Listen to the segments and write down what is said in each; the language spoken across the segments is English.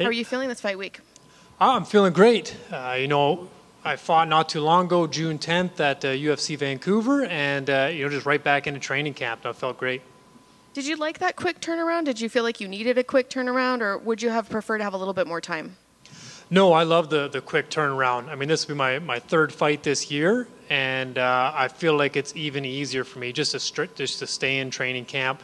Hey. How are you feeling this fight week? I'm feeling great. You know, I fought not too long ago, June 10th at UFC Vancouver, and you know, just right back into training camp. I felt great. Did you like that quick turnaround? Did you feel like you needed a quick turnaround, or would you have preferred to have a little bit more time? No, I love the quick turnaround. I mean, this will be my third fight this year, and I feel like it's even easier for me just to stay in training camp,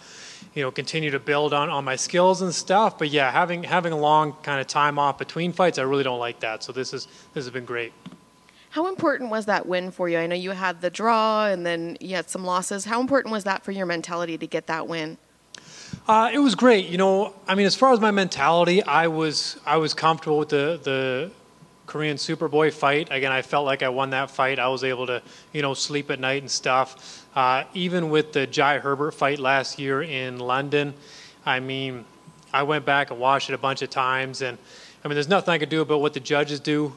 you know, continue to build on my skills and stuff. But yeah, having a long kind of time off between fights, I really don't like that. So this has been great. How important was that win for you? I know you had the draw and then you had some losses. How important was that for your mentality to get that win? It was great. You know, I mean, as far as my mentality, I was comfortable with the Korean Superboy fight. Again, I felt like I won that fight. I was able to, you know, sleep at night and stuff. Even with the Jai Herbert fight last year in London, I mean, I went back and watched it a bunch of times, and I mean, there's nothing I could do about what the judges do.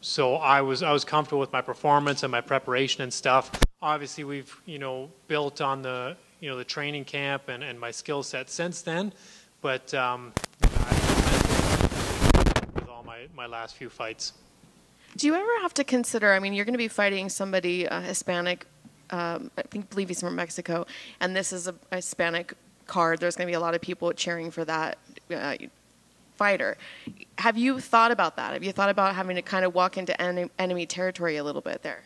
So I was comfortable with my performance and my preparation and stuff. Obviously, we've, you know, built on the, you know, the training camp and my skill set since then, but with all my last few fights. Do you ever have to consider, I mean, you're going to be fighting somebody Hispanic, I believe he's from Mexico, and this is a Hispanic card. There's going to be a lot of people cheering for that fighter. Have you thought about that? Have you thought about having to kind of walk into enemy territory a little bit there?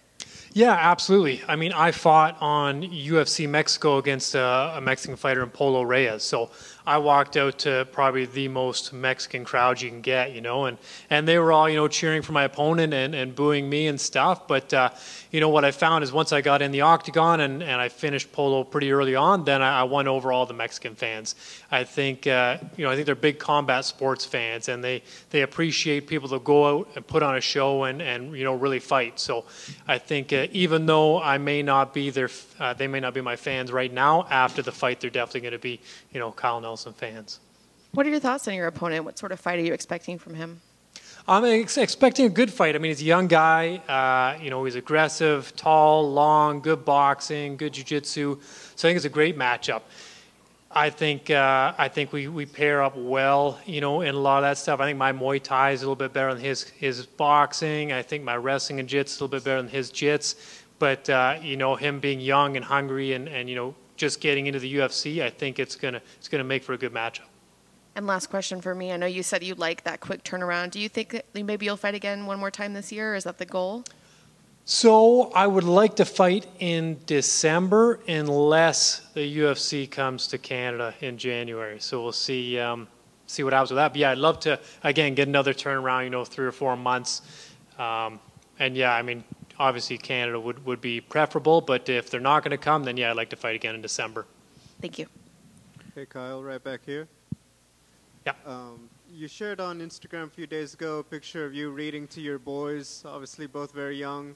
Yeah, absolutely. I mean, I fought on UFC Mexico against a Mexican fighter in Polo Reyes, so I walked out to probably the most Mexican crowd you can get, you know, and they were all, you know, cheering for my opponent and booing me and stuff, but, you know, what I found is once I got in the octagon and I finished Polo pretty early on, then I won over all the Mexican fans. I think, you know, I think they're big combat sports fans, and they appreciate people that go out and put on a show and you know, really fight, so I think even though I may not be their, they may not be my fans right now, after the fight, they're definitely going to be, you know, Kyle Nelson fans. What are your thoughts on your opponent? What sort of fight are you expecting from him? I'm expecting a good fight. I mean, he's a young guy. You know, he's aggressive, tall, long, good boxing, good jiu-jitsu. So I think it's a great matchup. I think we pair up well, you know, in a lot of that stuff. I think my Muay Thai is a little bit better than his boxing. I think my wrestling and jits is a little bit better than his jits. But, you know, him being young and hungry and you know, just getting into the UFC, I think it's gonna make for a good matchup. And last question for me. I know you said you like that quick turnaround. Do you think that maybe you'll fight again one more time this year? Or is that the goal? So I would like to fight in December unless the UFC comes to Canada in January. So we'll see see what happens with that. But yeah, I'd love to, again, get another turnaround, you know, 3 or 4 months. And yeah, I mean, obviously Canada would be preferable, but if they're not going to come, then yeah, I'd like to fight again in December. Thank you. Hey, Kyle, right back here. Yeah. You shared on Instagram a few days ago a picture of you reading to your boys, obviously both very young.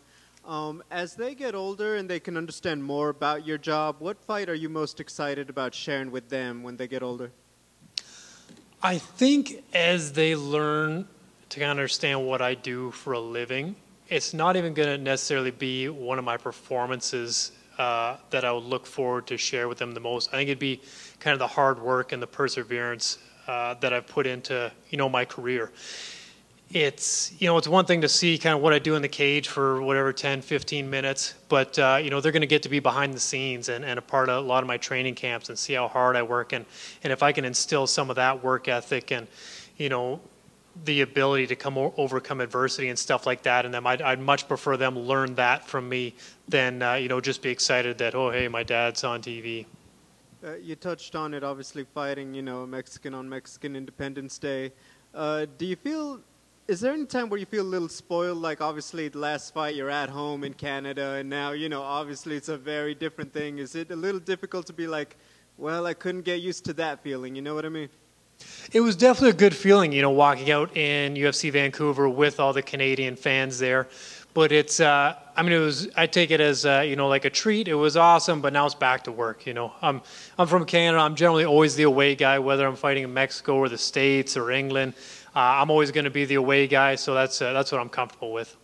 As they get older and they can understand more about your job, what fight are you most excited about sharing with them when they get older? I think as they learn to understand what I do for a living, it's not even going to necessarily be one of my performances that I would look forward to share with them the most. I think it'd be kind of the hard work and the perseverance that I've put into, you know, my career. It's, you know, it's one thing to see kind of what I do in the cage for whatever 10, 15 minutes, but, you know, they're going to get to be behind the scenes and a part of a lot of my training camps and see how hard I work. And if I can instill some of that work ethic and, you know, the ability to overcome adversity and stuff like that in them, I'd much prefer them learn that from me than, you know, just be excited that, oh, hey, my dad's on TV. You touched on it, obviously, fighting, you know, Mexican on Mexican Independence Day. Do you feel... Is there any time where you feel a little spoiled? Like, obviously, the last fight, you're at home in Canada, and now, you know, obviously, it's a very different thing. Is it a little difficult to be like, well, I couldn't get used to that feeling, you know what I mean? It was definitely a good feeling, you know, walking out in UFC Vancouver with all the Canadian fans there. But it's, I mean, it was, I take it as, you know, like a treat. It was awesome, but now it's back to work, you know. I'm from Canada. I'm generally always the away guy, whether I'm fighting in Mexico or the States or England. I'm always going to be the away guy, so that's what I'm comfortable with.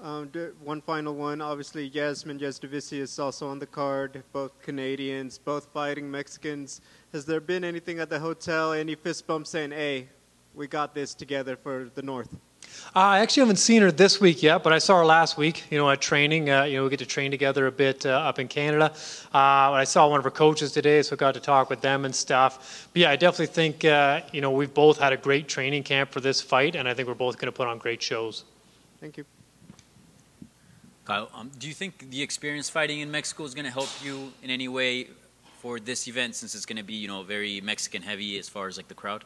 One final one. Obviously, Jasmine Jasdavici is also on the card, both Canadians, both fighting Mexicans. Has there been anything at the hotel, any fist bumps saying, hey, we got this together for the North? I actually haven't seen her this week yet, but I saw her last week, you know, at training. We get to train together a bit up in Canada. I saw one of her coaches today, so I got to talk with them and stuff. But, yeah, I definitely think, we've both had a great training camp for this fight, and I think we're both going to put on great shows. Thank you. Kyle, do you think the experience fighting in Mexico is going to help you in any way for this event, since it's going to be, you know, very Mexican-heavy as far as, like, the crowd?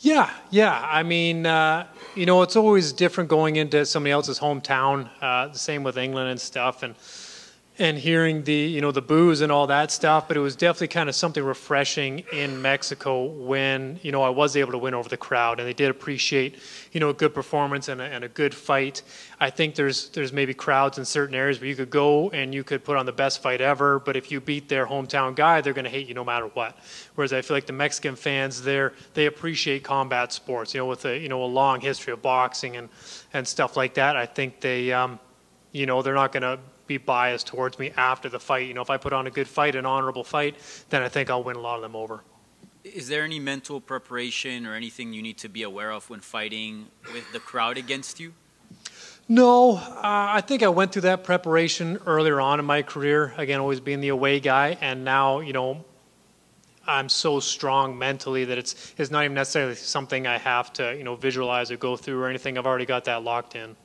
Yeah. I mean, it's always different going into somebody else's hometown. The same with England and stuff, and hearing the, the boos and all that stuff. But it was definitely kind of something refreshing in Mexico when, I was able to win over the crowd, and they did appreciate, a good performance and a good fight. I think there's maybe crowds in certain areas where you could go and you could put on the best fight ever, but if you beat their hometown guy, they're going to hate you no matter what. Whereas I feel like the Mexican fans there, they appreciate combat sports, with a long history of boxing and stuff like that. I think they, they're not going to be biased towards me after the fight. If I put on a good fight, an honorable fight, then I think I'll win a lot of them over. Is there any mental preparation or anything you need to be aware of when fighting with the crowd against you? No, I think I went through that preparation earlier on in my career, again, always being the away guy, and now, I'm so strong mentally that it's not even necessarily something I have to, visualize or go through or anything. I've already got that locked in.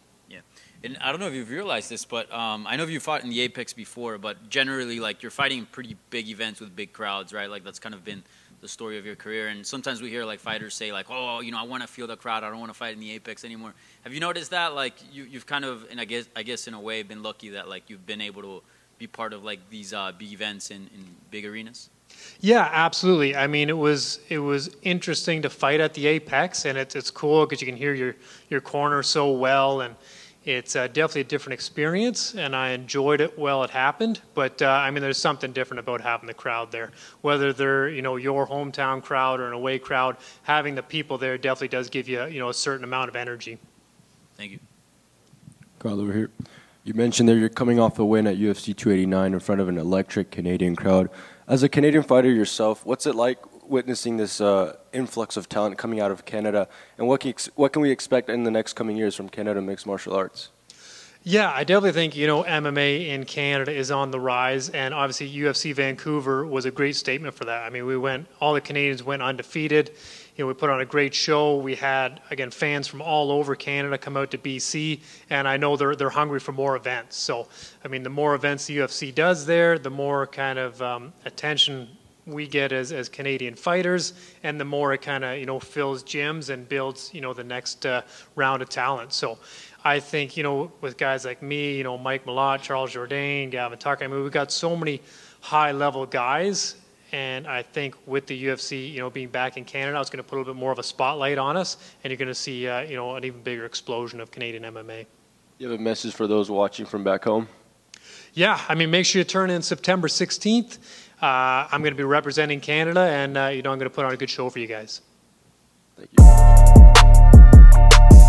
And I don't know if you've realized this, but I know you fought in the Apex before, but generally, like, you're fighting pretty big events with big crowds, right? Like, that's kind of been the story of your career. And sometimes we hear, like, fighters say, like, oh, I want to feel the crowd. I don't want to fight in the Apex anymore. Have you noticed that? Like, you've kind of, and I guess in a way, been lucky that, like, you've been able to be part of, like, these big events in big arenas? Yeah, absolutely. I mean, it was interesting to fight at the Apex, and it's cool because you can hear your corner so well, and it's definitely a different experience, and I enjoyed it while it happened. But, I mean, there's something different about having the crowd there. Whether they're, your hometown crowd or an away crowd, having the people there definitely does give you, a certain amount of energy. Thank you. Kyle, over here. You mentioned that you're coming off a win at UFC 289 in front of an electric Canadian crowd. As a Canadian fighter yourself, what's it like witnessing this influx of talent coming out of Canada, and what can we expect in the next coming years from Canada mixed martial arts? Yeah, I definitely think, MMA in Canada is on the rise, and obviously UFC Vancouver was a great statement for that. I mean, all the Canadians went undefeated. We put on a great show. We had, again, fans from all over Canada come out to BC, and I know they're hungry for more events. So, I mean, the more events the UFC does there, the more kind of attention we get as Canadian fighters, and the more it kind of, fills gyms and builds, the next round of talent. So I think, with guys like me, Mike Mallott, Charles Jourdain, Gavin Tucker, I mean, we've got so many high-level guys, and I think with the UFC, being back in Canada, it's going to put a little bit more of a spotlight on us, and you're going to see, an even bigger explosion of Canadian MMA. You have a message for those watching from back home? Yeah, I mean, make sure you turn in September 16th. I'm going to be representing Canada, and I'm going to put on a good show for you guys. Thank you.